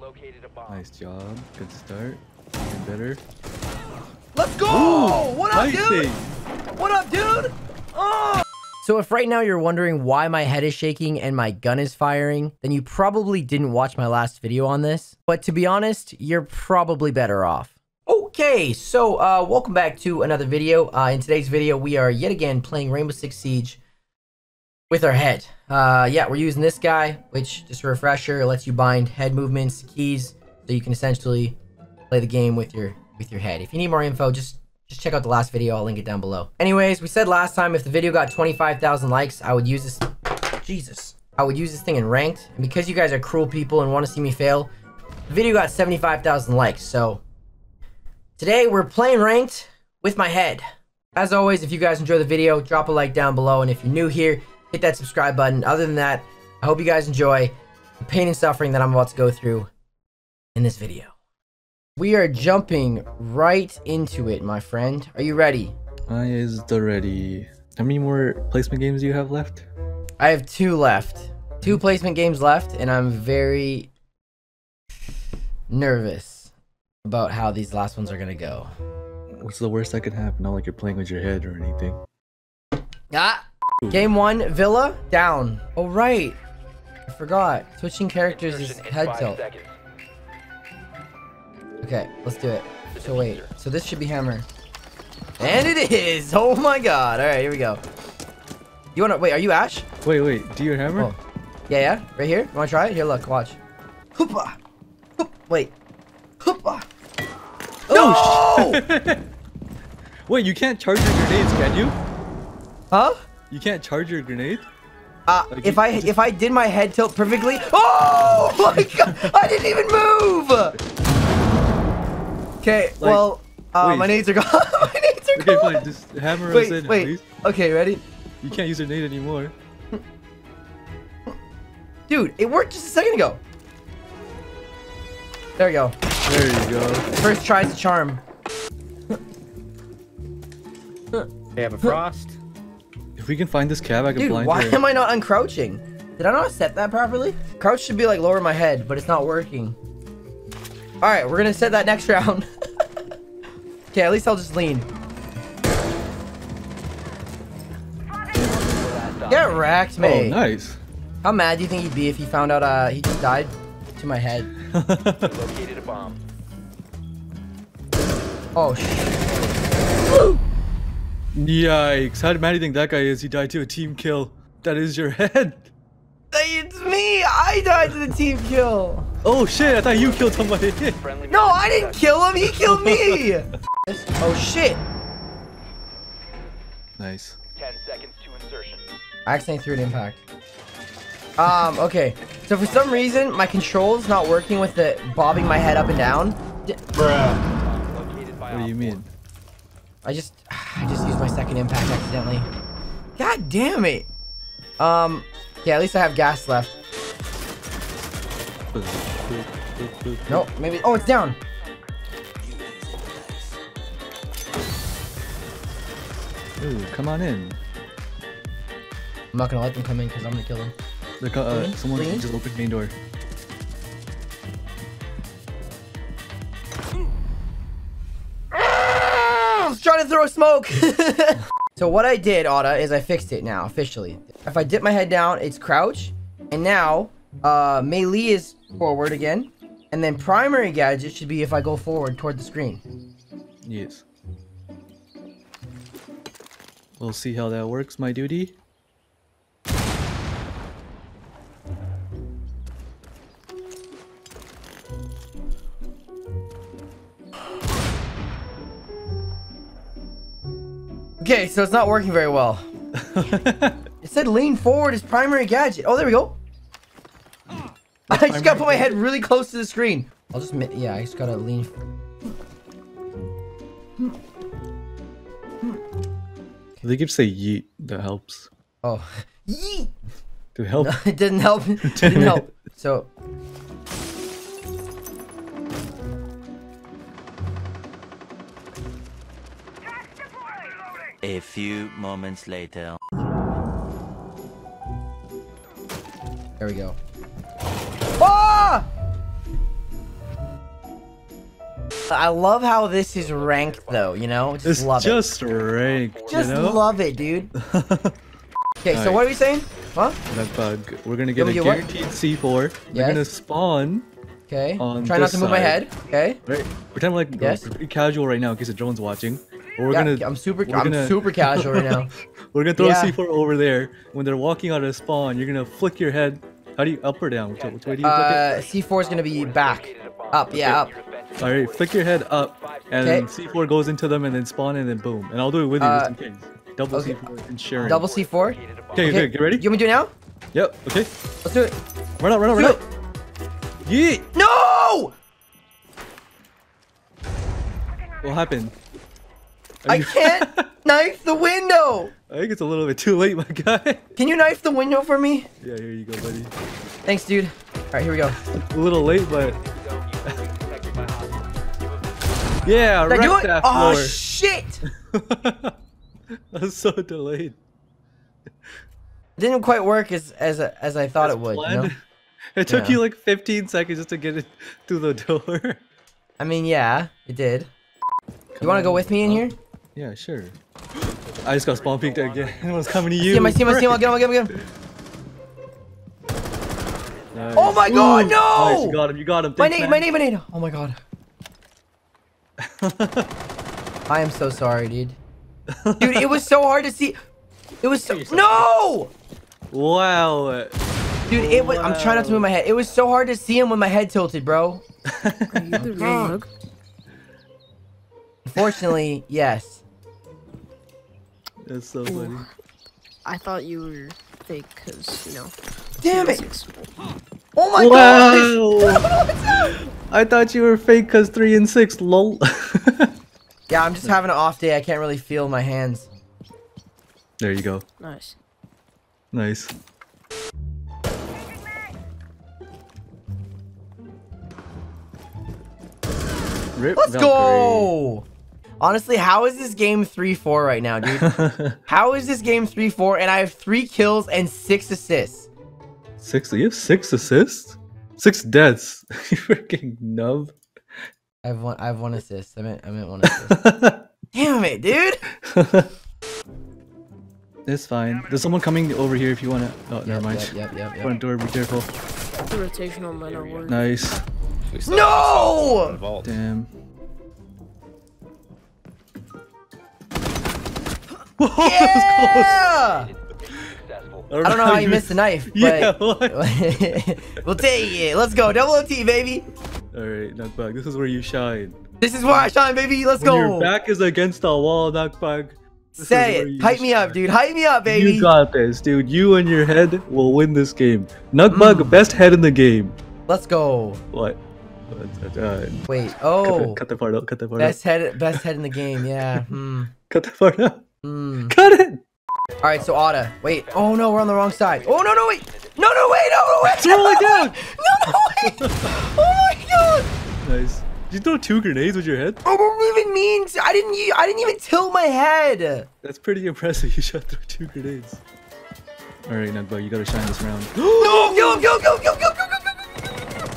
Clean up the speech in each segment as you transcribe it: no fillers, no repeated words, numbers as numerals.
located a bomb. Nice job. Good start. Even better. Let's go! Ooh, what up, dude? What up, dude? Oh! So if right now you're wondering why my head is shaking and my gun is firing, then you probably didn't watch my last video on this. But to be honest, you're probably better off. Okay, so welcome back to another video. In today's video, we are yet again playing Rainbow Six Siege with our head. Yeah, we're using this guy, which, just a refresher, lets you bind head movements to keys, so you can essentially play the game with your head. If you need more info, just check out the last video. I'll link it down below. Anyways, we said last time if the video got 25,000 likes, I would use this. Jesus, I would use this thing in ranked. And because you guys are cruel people and want to see me fail, the video got 75,000 likes. So today we're playing ranked with my head. As always, if you guys enjoy the video, drop a like down below. And if you're new here, hit that subscribe button. Other than that, I hope you guys enjoy the pain and suffering that I'm about to go through in this video. We are jumping right into it, my friend. Are you ready? I is the ready. How many more placement games do you have left? I have two left. Two placement games left, and I'm very nervous about how these last ones are going to go. What's the worst that could happen? Not like you're playing with your head or anything. Ah! Game one, Villa, down. Oh, right. I forgot. Switching characters is head tilt. Seconds. Okay, let's do it. So wait, so this should be hammer. And it is! Oh my god. All right, here we go. You wanna, wait, are you Ash? Wait, do you hammer? Oh. Yeah, right here. You wanna try it? Here, look, watch. Hoopah! Hoop, wait. Hoopah! Oh, no! Shit. Wait, you can't charge your grenades, can you? Huh? You can't charge your grenade? Like if I did my head tilt perfectly. Oh my god! I didn't even move. Okay, like, well, my nades are gone. My nades are gone. Okay, fine. Just hammer us in. Wait. Okay, ready? You can't use your nade anymore. Dude, it worked just a second ago. There we go. There you go. First try's a charm. They have a frost. If we can find this cab, I can blind her. Dude, why am I not uncrouching? Did I not set that properly? Crouch should be like lower my head, but it's not working. All right, we're gonna set that next round. Okay, at least I'll just lean. Get wrecked, mate. Oh, nice. How mad do you think he'd be if he found out he just died to my head? Located a bomb. Oh shit. Yikes. How mad do you think that guy is? He died to a team kill. That is your head. It's me. I died to the team kill. Oh shit, I thought you killed somebody. No, I didn't kill him. He killed me. Oh shit. Nice. 10 seconds to insertion. I accidentally threw an impact. Okay. So for some reason, my control's not working with the bobbing my head up and down. Bruh. What do you mean? I just used my second impact accidentally. God damn it. Yeah, at least I have gas left. Nope, maybe. Oh, it's down. Ooh, come on in. I'm not gonna let them come in because I'm gonna kill them. Look, someone just opened main door. Trying to throw smoke. So what I did, Otta, is I fixed it now officially. If I dip my head down, it's crouch, and now melee is forward again, and then primary gadget should be if I go forward toward the screen. Yes, we'll see how that works, my duty. Okay, so it's not working very well. It said lean forward is primary gadget. Oh, there we go. I just gotta put my head really close to the screen. I'll just, yeah, I just gotta lean. They keep saying yeet. That helps. Oh, yeet. To help. No, it didn't help. It didn't help. So. A few moments later. There we go. Ah! I love how this is ranked, though, you know? Just love it, dude. Okay, so what are we saying? Huh? That bug. We're gonna get a guaranteed C4. We're gonna spawn. Okay. Try not to move my head. Okay. Right. Pretend like we're pretty casual right now in case the drone's watching. We're gonna, I'm super casual right now. We're gonna throw a C4 over there. When they're walking out of spawn, you're gonna flick your head. How do you up or down? Which way do you flick it? C4 is gonna be back. Up, yeah, up. All right, flick your head up, and then C4 goes into them, and then spawn, and then boom. And I'll do it with you just in case. Double C4 and sharing. Double C4. Okay, okay, get ready. You want me to do it now? Yep. Okay. Let's do it. Run out, run out, run out. Yeah. No! What happened? I can't knife the window. I think it's a little bit too late, my guy. Can you knife the window for me? Yeah, here you go, buddy. Thanks, dude. All right, here we go. A little late, but. Yeah, right. Oh shit! That's so delayed. Didn't quite work as I thought it would. You know? It took you like 15 seconds just to get it through the door. I mean, yeah, it did. You want to go with me in here? Yeah, sure. I just got spawn peeked again. I was coming to you. I see him. I'll get him. Nice. Oh my god, no! Nice, you got him, you got him. Thanks, my name. Oh my god. I am so sorry, dude. Dude, it was so hard to see. It was so. No! Wow. Dude, it was. I'm trying not to move my head. It was so hard to see him when my head tilted, bro. Are you the rogue? Unfortunately, yes. That's so funny. I thought you were fake, cause you know. Damn it! Oh my god! I thought you were fake cause 3 and 6. Lol. Yeah, I'm just having an off day. I can't really feel my hands. There you go. Nice. Nice. Rip Let's Valkyrie. Go! Honestly, how is this game 3-4 right now, dude? How is this game 3-4 and I have 3 kills and 6 assists? You have 6 assists? 6 deaths. You freaking nub. I have one assist. I meant 1 assist. Damn it, dude! It's fine. There's someone coming over here if you wanna. Oh, never mind. Yep. Front door, be careful. The rotational minor word. Nice. No! Damn. Whoa, yeah! That was close. I don't know how you missed the knife, but we'll take it. Let's go, double OT, baby. All right, knockback. This is where you shine. This is where I shine, baby. Let's go. Your back is against the wall, knockback. Say it. Hype me up, dude. Hype me up, baby. You got this, dude. You and your head will win this game. Knockback, best head in the game. Let's go. What? Wait. Oh. Cut that part out. Best head in the game. Yeah. Cut that part out. Cut it. All right, so Ada. Wait. Oh no, we're on the wrong side. Oh no, no, wait. No, wait. It's rolling down. No, wait. Oh my god. Nice. Did you throw 2 grenades with your head? Oh, what do you even mean? I didn't even tilt my head. That's pretty impressive. You shot through 2 grenades. All right, Nugbo, you gotta shine this round. No, go.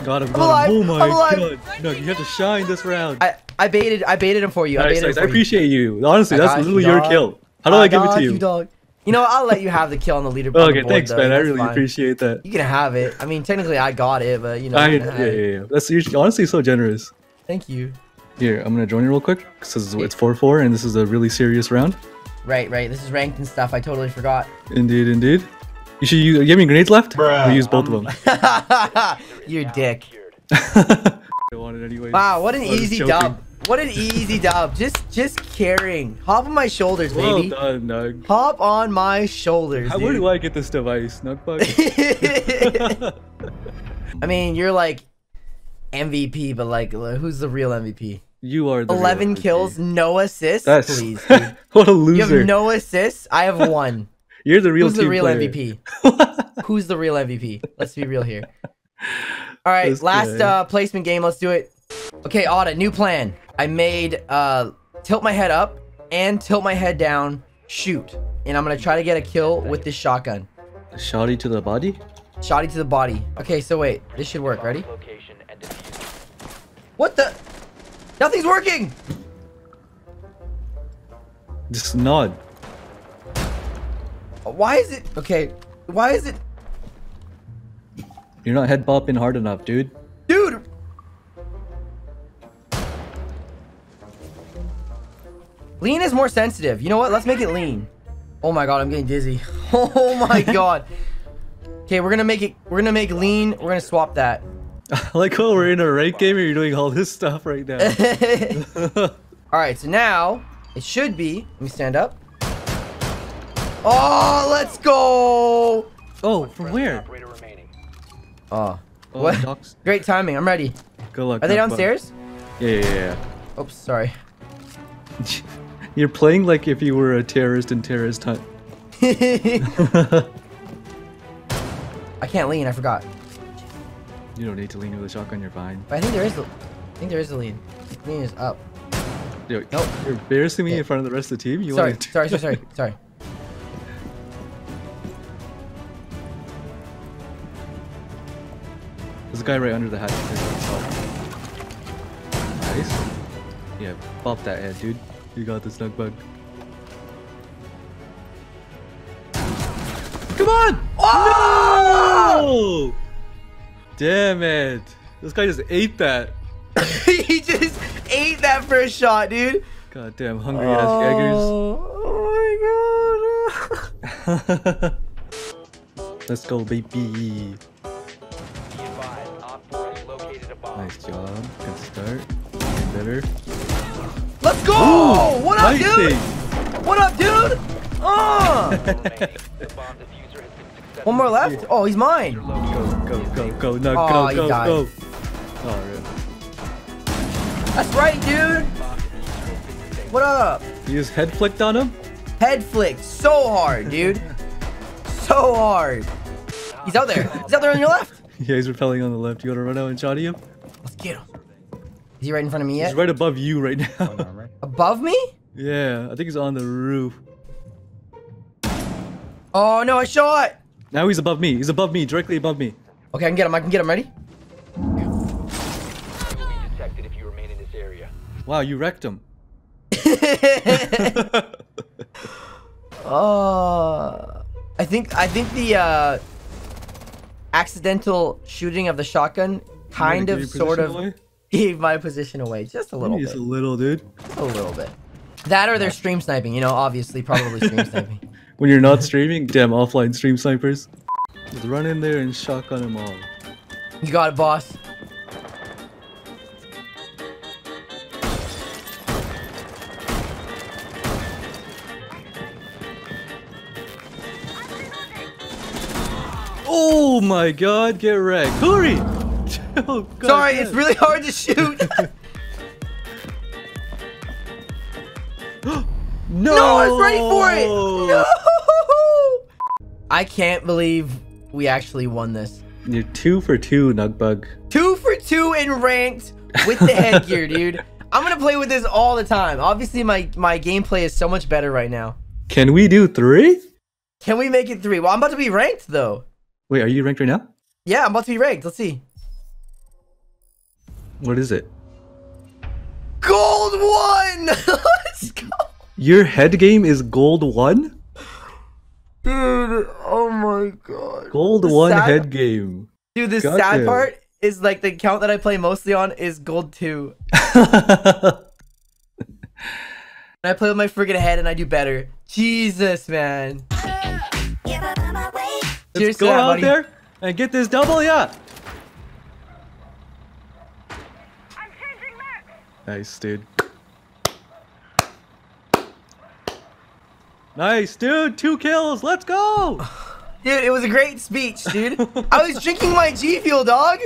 Got him. Oh my god. No, you have to shine this round. I baited him for you. I appreciate you. Honestly, that's literally your kill. How do I give it to you? Dog. You know, I'll let you have the kill on the leaderboard. Okay, thanks, man. I really appreciate that. You can have it. I mean, technically, I got it, but you know. Yeah. That's honestly so generous. Thank you. Here, I'm gonna join you real quick because it's 4-4, and this is a really serious round. Right. This is ranked and stuff. I totally forgot. Indeed. You should use. You have any grenades left? We use both of them. You dick. I want it anyway. Wow, what an easy dub. What an easy dub. Just carrying. Hop on my shoulders, baby. Well done, Nug. Hop on my shoulders. How do I get this device, Nugbug? I mean, you're like MVP, but like, who's the real MVP? You are the 11 kills, no assists. Please, dude. What a loser. You have no assists. I have 1. You're the real MVP. Who's the real MVP? Let's be real here. All right, last placement game. Let's do it. Okay, Ada, new plan. I made tilt my head up and tilt my head down, shoot. And I'm gonna try to get a kill with this shotgun. Shotty to the body? Shotty to the body. Okay, so wait, this should work, ready? What the? Nothing's working! Just nod. Why is it? Okay, why is it? You're not head bopping hard enough, dude. Dude! Lean is more sensitive. You know what? Let's make it lean. Oh my god, I'm getting dizzy. Oh my god. Okay, we're gonna make lean. We're gonna swap that. Like, oh, we're in a ranked game and you're doing all this stuff right now. Alright, so now it should be. Let me stand up. Oh, let's go! Oh, from where? Oh, what? Great timing. I'm ready. Good luck. Are they downstairs? Yeah. Oops, sorry. You're playing like if you were a terrorist in Terrorist Hunt. I can't lean. I forgot. You don't need to lean with a shotgun. You're fine. But I think there is. I think there is a lean. Lean is up. Dude, nope. You're embarrassing me in front of the rest of the team. You want to sorry. There's a guy right under the hatch. Nice. Yeah, pop that head, dude. You got the snug bug. Come on! Oh! No! Damn it. This guy just ate that. He just ate that first shot, dude. Goddamn hungry ass eggers. Oh my god. Let's go, baby. Nice job. Good start. Getting better. Let's go! Ooh, what up, dude? What up, dude? One more left? Yeah. Oh, he's mine. Go. No, oh, go. Oh, really? That's right, dude. What up? You just head flicked on him? Head flicked so hard, dude. So hard. He's out there. He's out there on your left. Yeah, he's repelling on the left. You want to run out and shot at him? Let's get him. Is he right in front of me yet? He's right above you right now. Above me? Yeah, I think he's on the roof. Oh no, I shot! Now he's above me. He's above me, directly above me. Okay, I can get him. I can get him. Ready? Wow, you wrecked him. I think the accidental shooting of the shotgun kind of sort of away? Gave my position away just a little bit. Just a little, dude. Just a little bit. That or they're stream sniping. You know, obviously, probably stream sniping. When you're not streaming, damn offline stream snipers. Just run in there and shotgun them all. You got it, boss. Oh my god, get wrecked. Hurry! Oh, God. Sorry, it's really hard to shoot. No, I was ready for it. No, I can't believe we actually won this. You're 2 for 2, Nugbug. 2 for 2 in ranked with the headgear, dude. I'm gonna play with this all the time. Obviously, my gameplay is so much better right now. Can we do 3? Can we make it 3? Well, I'm about to be ranked though. Wait, are you ranked right now? Yeah, I'm about to be ranked. Let's see. What is it? Gold 1! Let's go! Your head game is gold 1? Dude, oh my god. Gold 1 head game. Dude, the sad part is like the count that I play mostly on is gold 2. And I play with my friggin' head and I do better. Jesus, man. Let's go out there and get this double, yeah. Nice, dude. Nice, dude. 2 kills. Let's go. Dude, it was a great speech, dude. I was drinking my G Fuel, dog.